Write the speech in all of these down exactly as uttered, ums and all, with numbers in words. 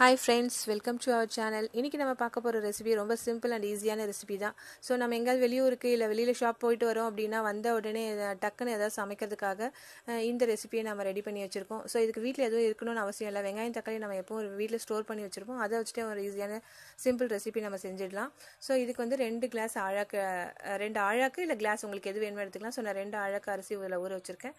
Hi friends, welcome to our channel. இன்னைக்கு நம்ம பார்க்க போற ரெசிபி ரொம்ப சிம்பிள் அண்ட் ஈஸியான ரெசிபி தான். சோ நம்ம எங்காவது வெளியூருக்கு இல்ல வெளியில ஷாப் போயிட்டு வரோம் அப்படினா வந்த உடனே டக்குன்னு ஏதாவது சமைக்கிறதுக்காக இந்த ரெசிபியை நாம ரெடி பண்ணி வச்சிருக்கோம். சோ இதுக்கு வீட்ல எதுவும் இருக்கணும்னு அவசியம் இல்ல. வெங்காயம் தக்காளி நம்ம எப்பவும் வீட்ல ஸ்டோர் பண்ணி வச்சிருப்போம். அத வச்சிட்டே ஒரு ஈஸியான சிம்பிள் ரெசிபி நம்ம செஞ்சிடலாம். சோ இதுக்கு வந்து ரெண்டு கிளாஸ் ஆழாக்கு ரெண்டு ஆழாக்கு இல்ல கிளாஸ் உங்களுக்கு எது வேணுமோ எடுத்துக்கலாம். சோ நான் ரெண்டு ஆழாக்கு அரிசி ஊற ஊற வச்சிருக்கேன்.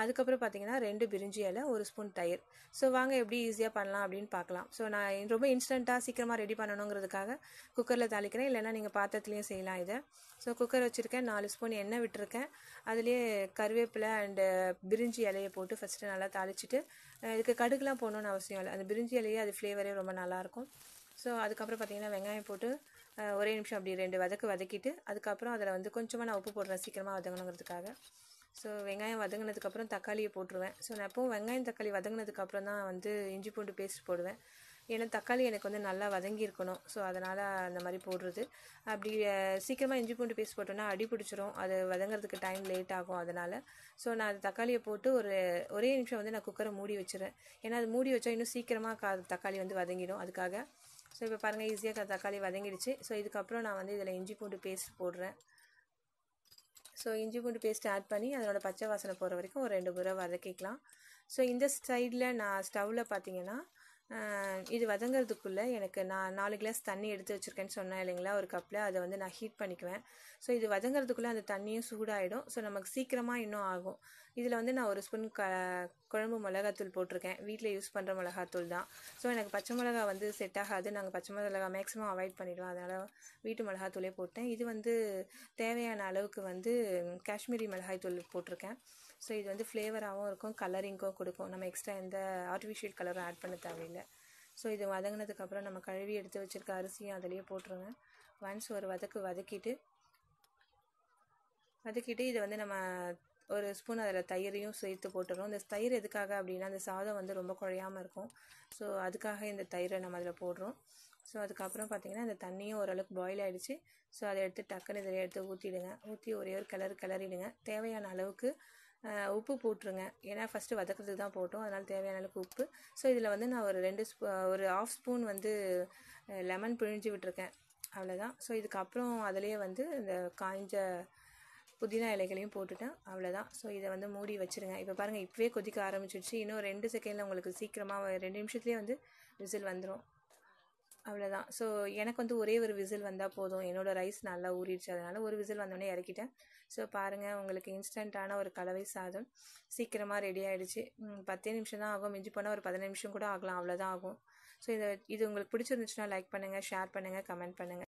அதுக்கு அப்புறம் பாத்தீங்கன்னா ரெண்டு பிரிஞ்சி இலை, ஒரு ஸ்பூன் தயிர். சோ வாங்க எப்படி ஈஸியா பண்ணலாம் அப்படினு பார்க்கலாம். சோ நான் ரொம்ப இன்ஸ்டன்ட்டா சீக்கிரமா ரெடி பண்ணனும்ங்கிறதுக்காக குக்கர்ல தாளிக்கிறேன். இல்லனா நீங்க பாத்திரத்திலயே செய்யலாம் இத. சோ குக்கர் வச்சிருக்கேன். நாலு ஸ்பூன் எண்ணெய் விட்டுருக்கேன். அதுலயே கறிவேப்பிலை அண்ட் பிரிஞ்சி இலையை போட்டு ஃபர்ஸ்ட் நல்லா தாளிச்சிட்டு இதுக்கு கடுகுலாம் போடணும்னு அவசியம் இல்லை. அந்த பிரிஞ்சி இலையே அது ஃப்ளேவரே ரொம்ப நல்லா இருக்கும். சோ அதுக்கு அப்புறம் பாத்தீங்கன்னா வெங்காயம் போட்டு ஒரே நிமிஷம் அப்படியே ரெண்டு வதக்கு வதக்கிட்டு அதுக்கு அப்புறம் அதல வந்து கொஞ்சமா நான் உப்பு போடுறேன் சீக்கிரமா வதங்கணும்ங்கிறதுக்காக. சோ வெங்காயம் வதங்கினதுக்கு அப்புறம் தக்காளியை போட்டுருவேன். சோ நான் எப்பவும் வெங்காயம் தக்காளி வதங்கினதுக்கு அப்புறம் தான் வந்து இஞ்சி பூண்டு பேஸ்ட் போடுவேன். ஏன்னா தக்காளி எனக்கு வந்து நல்லா வதங்கி இருக்கணும். சோ அதனால அந்த மாதிரி போடுறது. அப்படி சீக்கிரமா இஞ்சி பூண்டு பேஸ்ட் போட்டோம்னா அடி பிடிச்சிரும். அது வதங்கிறதுக்கு டைம் லேட் ஆகும். அதனால சோ நான் தக்காளியை போட்டு ஒரு ஒரே நிமிஷம் வந்து நான் குக்கரை மூடி வச்சிரேன். ஏன்னா அது மூடி வச்சா இன்னும் சீக்கிரமா தக்காளி வந்து வதங்கிடும். அதுக்காக சோ இப்போ பாருங்க ஈஸியா தக்காளி வதங்கிடுச்சு. சோ இதுக்கு அப்புறம் நான் வந்து இதல இஞ்சி பூண்டு பேஸ்ட் போடுறேன். சோ இஞ்சி பூண்டு பேஸ்ட் ஆட் பண்ணி அதோட பச்சை வாசனை போற வரைக்கும் ஒரு ரெண்டு முறை வதக்கிக்கலாம். சோ இந்த சைடுல நான் ஸ்டவ்ல பாத்தீங்கன்னா இது வதங்கிறதுக்குள்ள எனக்கு நான் நாலு கிளாஸ் தண்ணி எடுத்து வச்சிருக்கேன்னு சொன்னா இல்லைங்களா ஒரு கப்ல, அதை வந்து நான் ஹீட் பண்ணிக்குவேன். சோ இது வதங்கிறதுக்குள்ள அந்த தண்ணியும் சூடாயிடும். சோ நமக்கு சீக்கிரமா இன்னும் ஆகும். இதுல வந்து நான் ஒரு ஸ்பூன் குழம்பு மிளகாத்தூள் போட்டிருக்கேன். வீட்ல யூஸ் பண்ற மிளகாத்தூள் தான். சோ எனக்கு பச்சை மிளகாய் வந்து செட் ஆகாது. நாங்க பச்சை மிளகாய் மேக்ஸிமம் அவாய்ட் பண்ணிடுவோம். அதனால வீட்டு மிளகாத்தூளே போட்டேன். இது வந்து தேவையான அளவுக்கு வந்து காஷ்மீரி மிளகாய் தூள் போட்டிருக்கேன். சோ இது வந்து ஃப்ளேவராகவும் இருக்கும், கலரிங்கும் கொடுக்கும். நம்ம எக்ஸ்ட்ரா எந்த ஆர்டிஃபிஷியல் கலரும் ஆட் பண்ண தேவையில்லை. சோ இது வதங்கினதுக்கு அப்புறம் நம்ம கழுவி எடுத்து வச்சிருக்க அரிசியும் அதிலேயே போட்டுருங்க. ஒன்ஸ் ஒரு வதக்கு வதக்கிட்டு வதக்கிட்டு இதை வந்து நம்ம ஒரு ஸ்பூன் அதில் தயிரையும் சேர்த்து போட்டுறோம். இந்த தயிர் எதுக்காக அப்படின்னா அந்த சாதம் வந்து ரொம்ப குழையாமல் இருக்கும். ஸோ அதுக்காக இந்த தயிரை நம்ம அதில் போடுறோம். ஸோ அதுக்கப்புறம் பார்த்தீங்கன்னா இந்த தண்ணியும் ஓரளவுக்கு பாயில் ஆகிடுச்சு. ஸோ அதை எடுத்து டக்குன்னு இதில் எடுத்து ஊற்றிடுங்க. ஊற்றி ஒரே ஒரு கிளறு கிளறிடுங்க. தேவையான அளவுக்கு உப்பு போட்டுருங்க. ஏன்னா ஃபஸ்ட்டு வதக்கிறதுக்கு தான் போட்டோம். அதனால் தேவையான அளவுக்கு உப்பு. ஸோ இதில் வந்து நான் ஒரு ரெண்டு ஸ்பூ ஒரு ஹாஃப் ஸ்பூன் வந்து லெமன் பிழிஞ்சு விட்டுருக்கேன். அவ்வளோதான். ஸோ இதுக்கப்புறம் அதிலேயே வந்து இந்த காய்ஞ்ச புதினா இலைகளையும் போட்டுட்டேன். அவ்வளோதான். ஸோ இதை வந்து மூடி வச்சுருங்க. இப்போ பாருங்கள் இப்போவே கொதிக்க ஆரம்பிச்சிடுச்சு. இன்னும் ரெண்டு செகண்டில் உங்களுக்கு சீக்கிரமாக ரெண்டு நிமிஷத்துலேயே வந்து விசில் வந்துடும். அவ்வளோதான். ஸோ எனக்கு வந்து ஒரே ஒரு விசில் வந்தால் போதும். என்னோடய ரைஸ் நல்லா ஊறிடுச்சு. அதனால் ஒரு விசில் வந்தோடனே இறக்கிட்டேன். ஸோ பாருங்கள் உங்களுக்கு இன்ஸ்டண்ட்டான ஒரு கலவை சாதம் சீக்கிரமாக ரெடி ஆகிடுச்சு. பத்தே நிமிஷம் தான் ஆகும். மிஞ்சி போனால் ஒரு பதினஞ்சு நிமிஷம் கூட ஆகலாம். அவ்வளோதான் ஆகும். ஸோ இதை இது உங்களுக்கு பிடிச்சிருந்துச்சுன்னா லைக் பண்ணுங்கள், ஷேர் பண்ணுங்கள், கமெண்ட் பண்ணுங்கள்.